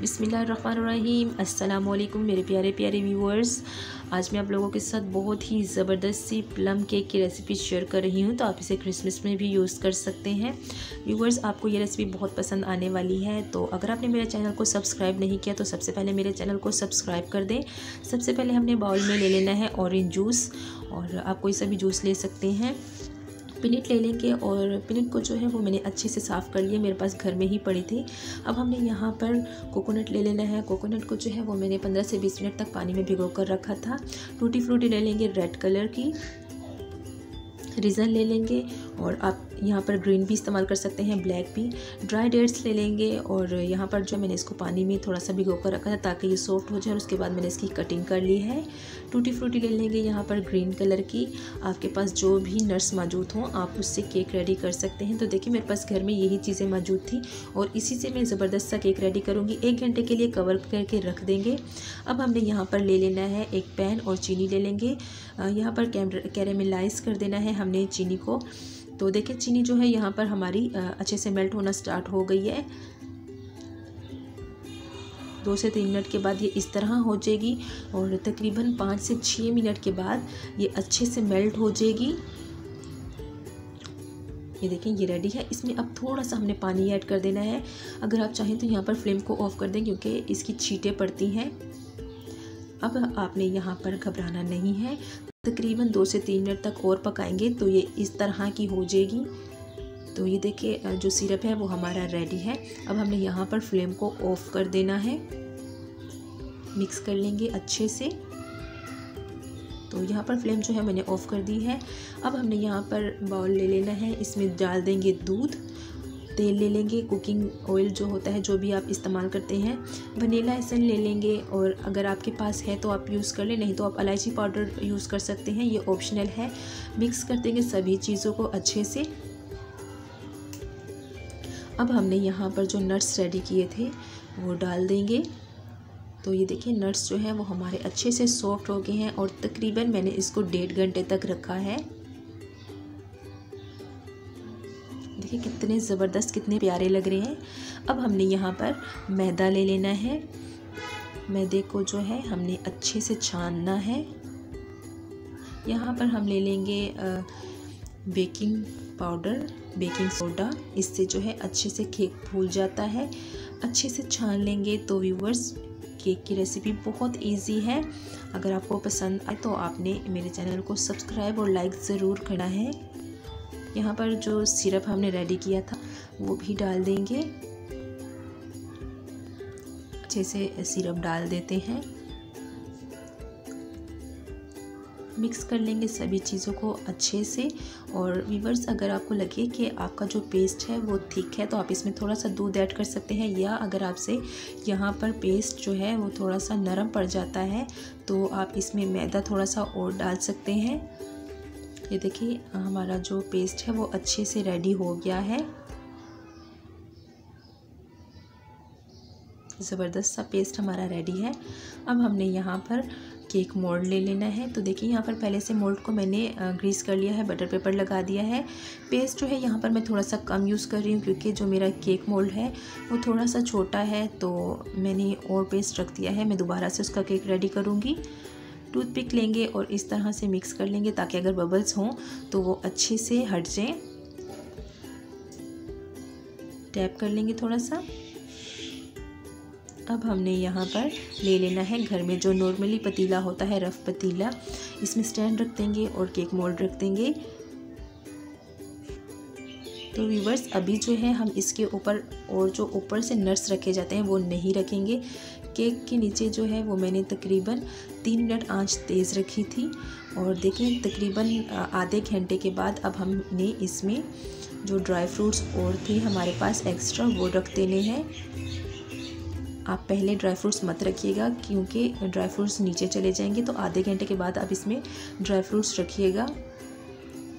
बिस्मिल्लाहिर्रहमानिर्रहीम। अस्सलामुअलैकुम मेरे प्यारे प्यारे व्यूअर्स, आज मैं आप लोगों के साथ बहुत ही ज़बरदस्त सी प्लम केक की रेसिपी शेयर कर रही हूं, तो आप इसे क्रिसमस में भी यूज़ कर सकते हैं। व्यूअर्स, आपको ये रेसिपी बहुत पसंद आने वाली है, तो अगर आपने मेरे चैनल को सब्सक्राइब नहीं किया तो सबसे पहले मेरे चैनल को सब्सक्राइब कर दें। सबसे पहले हमने बाउल में ले लेना है ऑरेंज जूस, और आप कोई सा भी जूस ले सकते हैं। पिनट ले लेंगे और पिनट को जो है वो मैंने अच्छे से साफ़ कर लिया, मेरे पास घर में ही पड़ी थी। अब हमने यहाँ पर कोकोनट ले लेना है। कोकोनट को जो है वो मैंने 15 से 20 मिनट तक पानी में भिगो कर रखा था। टूटी फ्रूटी ले लेंगे, रेड कलर की रीजन ले लेंगे, और आप यहाँ पर ग्रीन भी इस्तेमाल कर सकते हैं, ब्लैक भी। ड्राई डेट्स ले लेंगे, और यहाँ पर जो मैंने इसको पानी में थोड़ा सा भिगो कर रखा था ताकि ये सॉफ्ट हो जाए, और उसके बाद मैंने इसकी कटिंग कर ली है। टूटी फ्रूटी ले लेंगे यहाँ पर ग्रीन कलर की। आपके पास जो भी नट्स मौजूद हों आप उससे केक रेडी कर सकते हैं। तो देखिए, मेरे पास घर में यही चीज़ें मौजूद थी और इसी से मैं ज़बरदस्त सा केक रेडी करूँगी। 1 घंटे के लिए कवर करके रख देंगे। अब हमने यहाँ पर ले लेना है एक पैन और चीनी ले लेंगे। यहाँ पर कैरेमलाइज़ कर देना है हमने चीनी को। तो देखिए, चीनी जो है यहाँ पर हमारी अच्छे से मेल्ट होना स्टार्ट हो गई है। 2 से 3 मिनट के बाद ये इस तरह हो जाएगी, और तकरीबन 5 से 6 मिनट के बाद ये अच्छे से मेल्ट हो जाएगी। ये देखें, ये रेडी है। इसमें अब थोड़ा सा हमने पानी ऐड कर देना है। अगर आप चाहें तो यहाँ पर फ्लेम को ऑफ कर दें, क्योंकि इसकी छींटें पड़ती हैं। अब आपने यहाँ पर घबराना नहीं है। तकरीबन 2 से 3 मिनट तक और पकाएंगे तो ये इस तरह की हो जाएगी। तो ये देखिए, जो सिरप है वो हमारा रेडी है। अब हमने यहाँ पर फ्लेम को ऑफ कर देना है। मिक्स कर लेंगे अच्छे से। तो यहाँ पर फ्लेम जो है मैंने ऑफ़ कर दी है। अब हमने यहाँ पर बाउल ले लेना है, इसमें डाल देंगे दूध, तेल ले लेंगे, कुकिंग ऑयल जो होता है जो भी आप इस्तेमाल करते हैं, वनीला एसेंस ले लेंगे, और अगर आपके पास है तो आप यूज़ कर लें, नहीं तो आप इलायची पाउडर यूज़ कर सकते हैं, ये ऑप्शनल है। मिक्स कर देंगे सभी चीज़ों को अच्छे से। अब हमने यहाँ पर जो नट्स रेडी किए थे वो डाल देंगे। तो ये देखिए, नट्स जो हैं वो हमारे अच्छे से सॉफ्ट हो गए हैं, और तकरीबन मैंने इसको 1.5 घंटे तक रखा है। देखिए कितने ज़बरदस्त, कितने प्यारे लग रहे हैं। अब हमने यहाँ पर मैदा ले लेना है। मैदे को जो है हमने अच्छे से छानना है। यहाँ पर हम ले लेंगे बेकिंग पाउडर, बेकिंग सोडा, इससे जो है अच्छे से केक फूल जाता है। अच्छे से छान लेंगे। तो व्यूवर्स, केक की रेसिपी बहुत इजी है। अगर आपको पसंद आए तो आपने मेरे चैनल को सब्सक्राइब और लाइक ज़रूर करना है। यहाँ पर जो सिरप हमने रेडी किया था वो भी डाल देंगे। अच्छे से सिरप डाल देते हैं। मिक्स कर लेंगे सभी चीज़ों को अच्छे से। और व्यूअर्स, अगर आपको लगे कि आपका जो पेस्ट है वो थिक है तो आप इसमें थोड़ा सा दूध ऐड कर सकते हैं, या अगर आपसे यहाँ पर पेस्ट जो है वो थोड़ा सा नरम पड़ जाता है तो आप इसमें मैदा थोड़ा सा और डाल सकते हैं। ये देखिए, हमारा जो पेस्ट है वो अच्छे से रेडी हो गया है। ज़बरदस्त सा पेस्ट हमारा रेडी है। अब हमने यहाँ पर केक मोल्ड ले लेना है। तो देखिए, यहाँ पर पहले से मोल्ड को मैंने ग्रीस कर लिया है, बटर पेपर लगा दिया है। पेस्ट जो है यहाँ पर मैं थोड़ा सा कम यूज़ कर रही हूँ, क्योंकि जो मेरा केक मोल्ड है वो थोड़ा सा छोटा है, तो मैंने और पेस्ट रख दिया है। मैं दोबारा से उसका केक रेडी करूँगी। टूथपिक लेंगे और इस तरह से मिक्स कर लेंगे, ताकि अगर बबल्स हों तो वो अच्छे से हट जाएं। टैप कर लेंगे थोड़ा सा। अब हमने यहाँ पर ले लेना है घर में जो नॉर्मली पतीला होता है, रफ़ पतीला। इसमें स्टैंड रख देंगे और केक मोल्ड रख देंगे। तो व्यूवर्स, अभी जो है हम इसके ऊपर और जो ऊपर से नट्स रखे जाते हैं वो नहीं रखेंगे। केक के नीचे जो है वो मैंने तकरीबन 3 मिनट आंच तेज़ रखी थी। और देखिए, तकरीबन आधे घंटे के बाद अब हमने इसमें जो ड्राई फ्रूट्स और थे हमारे पास एक्स्ट्रा, वो रख देने हैं। आप पहले ड्राई फ्रूट्स मत रखिएगा, क्योंकि ड्राई फ्रूट्स नीचे चले जाएंगे। तो आधे घंटे के बाद आप इसमें ड्राई फ्रूट्स रखिएगा।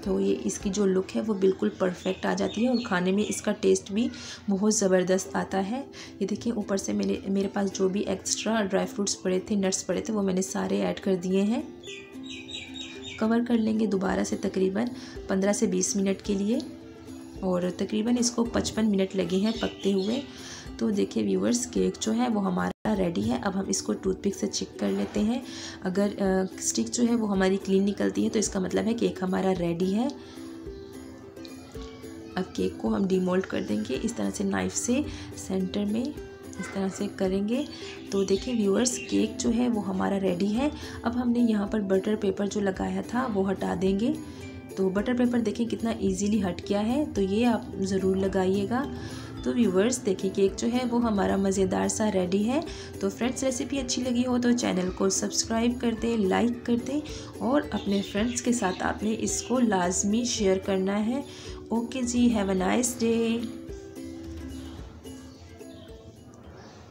तो ये इसकी जो लुक है वो बिल्कुल परफेक्ट आ जाती है, और खाने में इसका टेस्ट भी बहुत ज़बरदस्त आता है। ये देखिए, ऊपर से मेरे पास जो भी एक्स्ट्रा ड्राई फ्रूट्स पड़े थे, नट्स पड़े थे, वो मैंने सारे ऐड कर दिए हैं। कवर कर लेंगे दोबारा से तकरीबन 15 से 20 मिनट के लिए, और तकरीबन इसको 55 मिनट लगे हैं पकते हुए। तो देखिए व्यूअर्स, केक जो है वो हमारा रेडी है। अब हम इसको टूथपिक से चेक कर लेते हैं। अगर स्टिक जो है वो हमारी क्लीन निकलती है तो इसका मतलब है केक हमारा रेडी है। अब केक को हम डीमोल्ड कर देंगे, इस तरह से नाइफ से सेंटर में इस तरह से करेंगे। तो देखिए व्यूअर्स, केक जो है वो हमारा रेडी है। अब हमने यहाँ पर बटर पेपर जो लगाया था वो हटा देंगे। तो बटर पेपर देखें कितना इजीली हट गया है, तो ये आप ज़रूर लगाइएगा। तो व्यूअर्स देखिए केक जो है वो हमारा मज़ेदार सा रेडी है। तो फ्रेंड्स, रेसिपी अच्छी लगी हो तो चैनल को सब्सक्राइब कर दें, लाइक कर दें और अपने फ्रेंड्स के साथ आपने इसको लाजमी शेयर करना है। Okay ji, have a nice day.